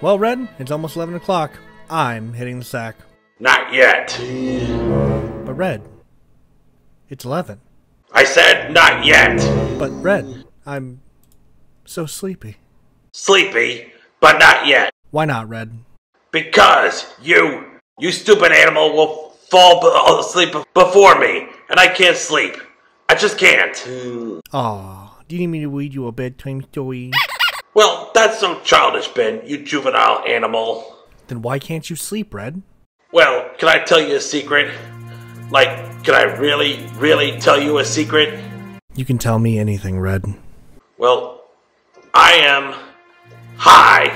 Well, Red, it's almost 11 o'clock. I'm hitting the sack. Not yet. But, Red, it's 11. I said not yet. But, Red, I'm so sleepy. Sleepy, but not yet. Why not, Red? Because you stupid animal will fall asleep before me, and I can't sleep. I just can't. Aw, do you need me to read you a bedtime story? Well, that's so childish, Ben, you juvenile animal. Then why can't you sleep, Red? Well, can I tell you a secret? Like, can I really, really tell you a secret? You can tell me anything, Red. Well, I am high.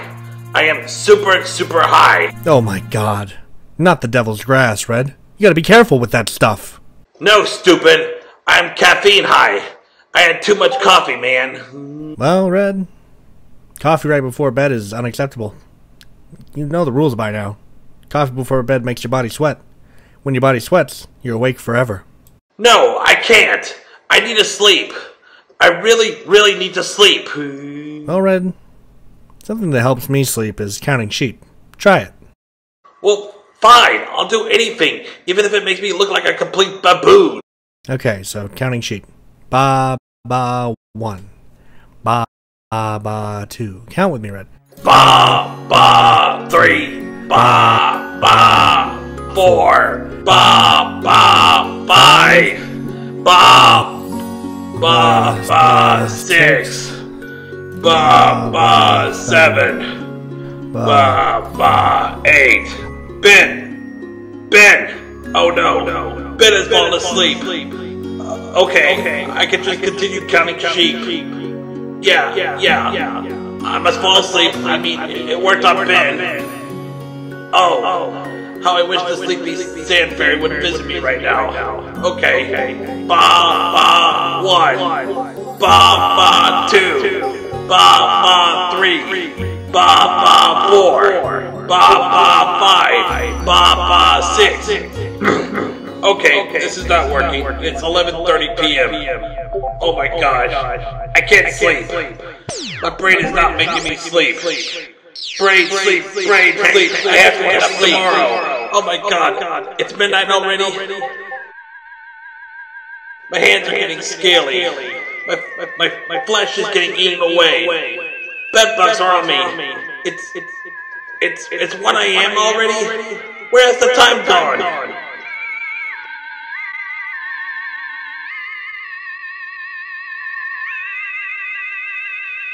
I am super, super high. Oh my god. Not the devil's grass, Red. You gotta be careful with that stuff. No, stupid. I'm caffeine high. I had too much coffee, man. Well, Red, coffee right before bed is unacceptable. You know the rules by now. Coffee before bed makes your body sweat. When your body sweats, you're awake forever. No, I can't. I need to sleep. I really, really need to sleep. Well, Red, something that helps me sleep is counting sheep. Try it. Well, fine. I'll do anything, even if it makes me look like a complete baboon. Okay, so counting sheep. Ba-ba-one. Ba-ba-two. Count with me, Red. Ba-ba-three. Ba-ba-four. Ba-ba-five. Ba-ba-six. Ba-ba-seven. Ba-ba-eight. Ben! Oh no. Ben has fallen asleep. Okay, I can just continue counting sheep. Yeah. I must fall asleep. I mean, it worked on Ben. Oh, how I wish the sleepy sand fairy would visit me right now. Okay. Ba-ba-one. Ba-ba-two. Ba-ba-three. Ba-ba-four. Ba-ba-five. Ba-ba-six. Okay, this is not working. It's 11:30 p.m. Oh my gosh. I can't sleep. My brain is not making me sleep. Brain, sleep. I have to get up tomorrow. Oh my god. It's midnight already. My hands are getting scaly. My flesh is getting eaten away. Bedbugs are on me. It's 1 a.m. already? Where's the time gone?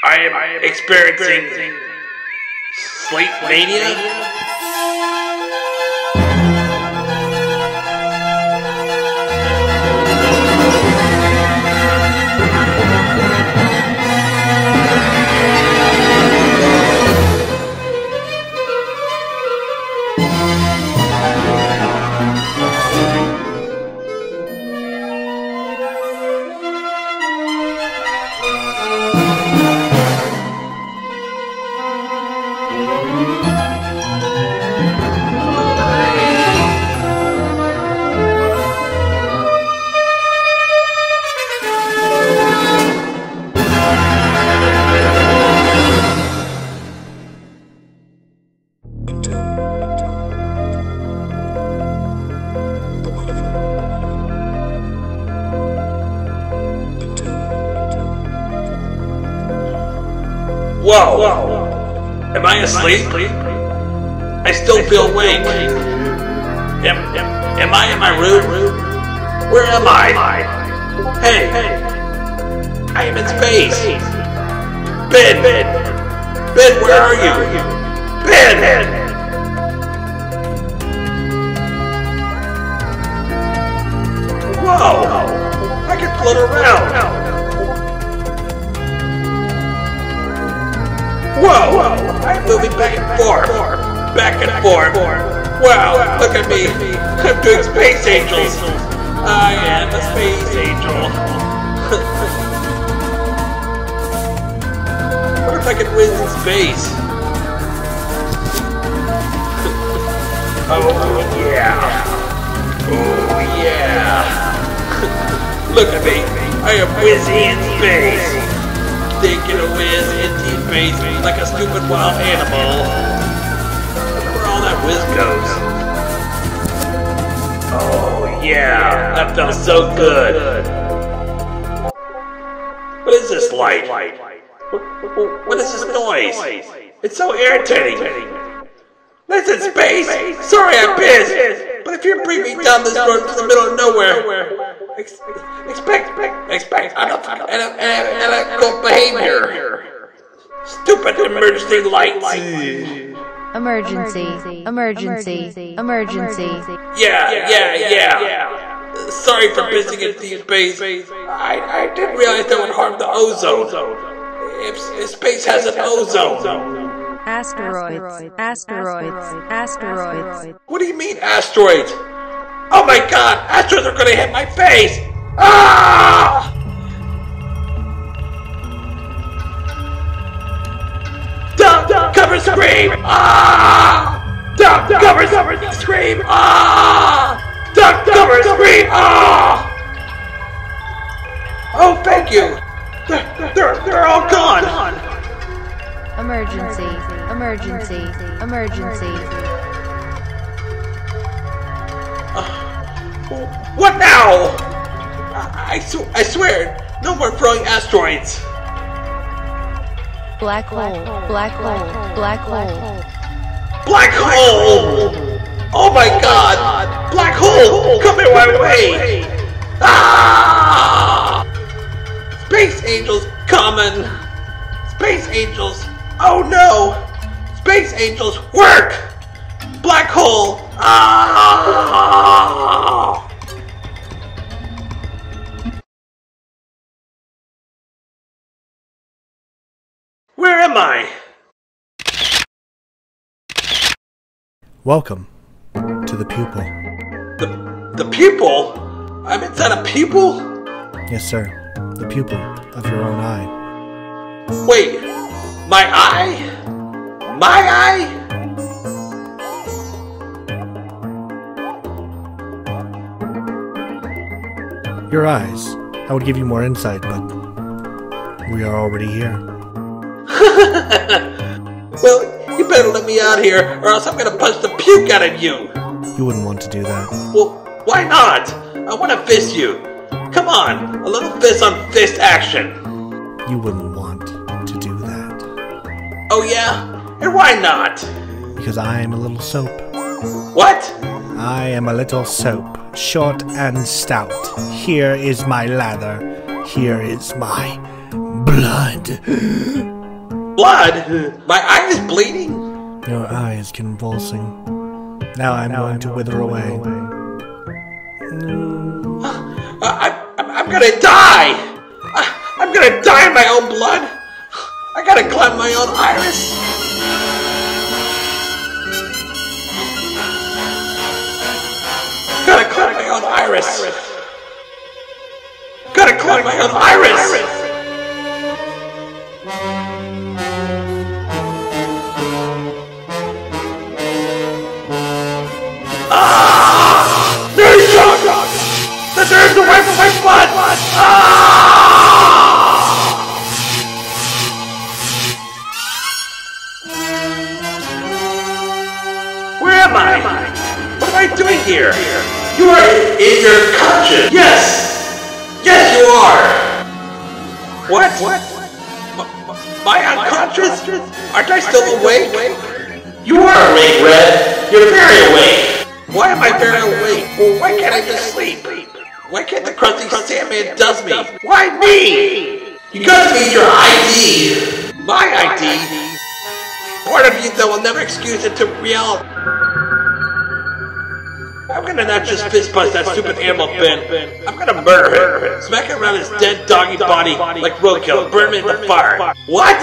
I am experiencing sleep mania? Whoa! Am I asleep? I still feel awake. Am I in my room? Where am I? Hey! I am in space! Ben, where are you? Ben! Whoa! I can float around! Whoa! I'm moving back and forth. Wow, look at me. I'm doing space angels. I am a space angel. What if I could win in space? Oh yeah. Look at me. I am whizzing in space. Taking a whiz into space like a stupid wild animal. with ghosts. Oh yeah, that felt so good. What is this light? What is this noise? It's so irritating. Listen, Space! Sorry I pissed! But if you bring me down this road to the middle of nowhere, expect unethical behavior. Stupid emergency lights! Emergency. Yeah. Sorry for pissing in space. I didn't realize that would harm the ozone. If space has an ozone. Asteroids. What do you mean asteroids? Oh my god! Asteroids are gonna hit my face! Ah! Cover scream! Ah! Duck! Cover scream! Ah! Duck! Cover scream! Ah! Oh, thank you. They're all gone. Emergency. What now? I swear, no more throwing asteroids. Black hole! Oh my god! Black hole! Come here right away! Ah! Space angels coming! Space angels! Oh no! Space angels work! Black hole! Ah! Where am I? Welcome to the pupil. The pupil? I'm inside a pupil? Yes, sir. The pupil of your own eye. Wait, my eye? My eye? Your eyes. I would give you more insight, but we are already here. Well, you better let me out here, or else I'm gonna punch the puke out of you! You wouldn't want to do that. Well, why not? I want to fist you! Come on, a little fist on fist action! You wouldn't want to do that. Oh yeah? And why not? Because I am a little soap. What? I am a little soap, short and stout. Here is my lather. Here is my blood. Blood? My eye is bleeding? Your eye is convulsing. Now I'm going to wither away. I'm gonna die! I'm gonna die in my own blood! I gotta climb my own iris! Gotta climb my own iris! Gotta climb my own iris! Away from my blood! Where am I? What am I doing here? You are in your conscience! Yes! Yes you are! What? My unconscious? Aren't I still awake? You are awake, Red! You're very awake! Why am I very awake? Well, why can't I just sleep? Why can't the crusty Sandman does me? Why me? You gotta need your ID! My ID? Part of you that will never excuse it to reality. I'm gonna not just fist bust that stupid animal, Ben. I'm gonna murder him. Smack him around his dead doggy body like roadkill. Burn him in the fire. What?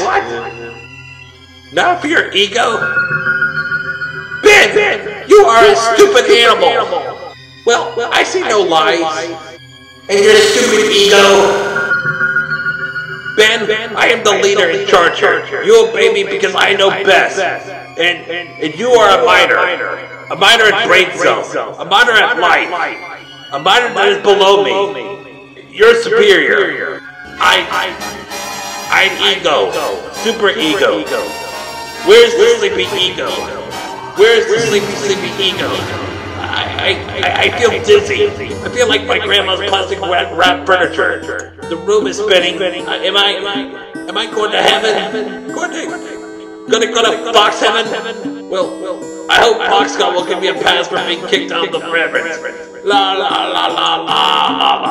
Now for your ego? Ben! You are a stupid animal! Well, I see no lies. And your stupid ego. Ben, I am the leader in charge here. You obey me because I know best. And you are a minor. A minor at brain zone. A minor at life. A minor that is below me. You're superior. I'm ego. Super ego. Where's the sleepy ego? Where's the sleepy ego? I feel dizzy. I feel like my grandma's plastic wrap furniture. The room is spinning. Am I going to heaven? Going to box heaven? Well, I hope Box God will give me a pass for being kicked out of the reverend. La la la la la la.